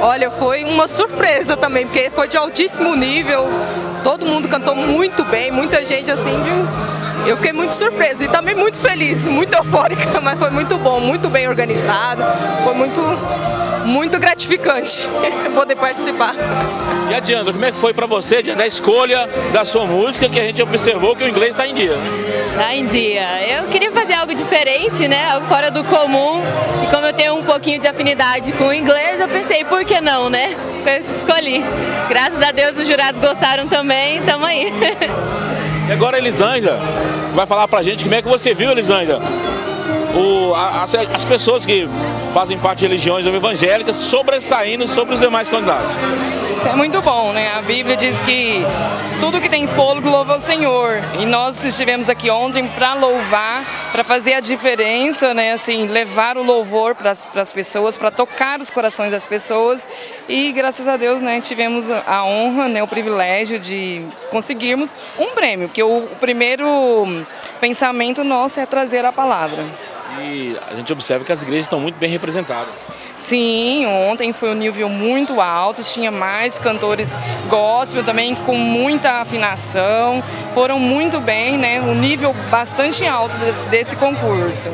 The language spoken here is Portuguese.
Olha, foi uma surpresa também, porque foi de altíssimo nível, todo mundo cantou muito bem, muita gente assim, eu fiquei muito surpresa e também muito feliz, muito eufórica, mas foi muito bom, muito bem organizado, foi muito gratificante poder participar. E a Diana, como é que foi para você, Diana, a escolha da sua música, que a gente observou que o inglês está em dia? Está em dia. Eu queria fazer algo diferente, né, algo fora do comum, e como eu tenho um pouquinho de afinidade com o inglês, eu pensei, por que não, né? Eu escolhi. Graças a Deus os jurados gostaram também, estamos aí. E agora a Elisandra vai falar pra gente como é que você viu, Elisandra, as pessoas que fazem parte de religiões evangélicas sobressaindo sobre os demais candidatos. Isso é muito bom, né? A Bíblia diz que tudo que tem fôlego louva ao Senhor. E nós estivemos aqui ontem para louvar, para fazer a diferença, né? Assim, levar o louvor para as pessoas, para tocar os corações das pessoas. E graças a Deus, né? Tivemos a honra, né? O privilégio de conseguirmos um prêmio, porque o primeiro pensamento nosso é trazer a palavra. E a gente observa que as igrejas estão muito bem representadas. Sim, ontem foi um nível muito alto, tinha mais cantores gospel também, com muita afinação, foram muito bem, né? Um nível bastante alto desse concurso.